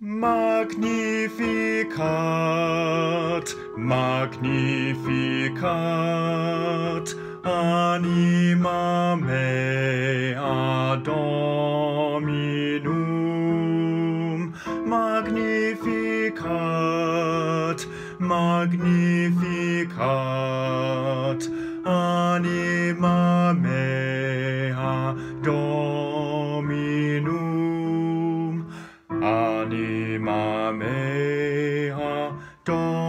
Magnificat, Magnificat, anima mea Dominum. Magnificat, Magnificat, anima mea Dominum. Anima mea Dominum.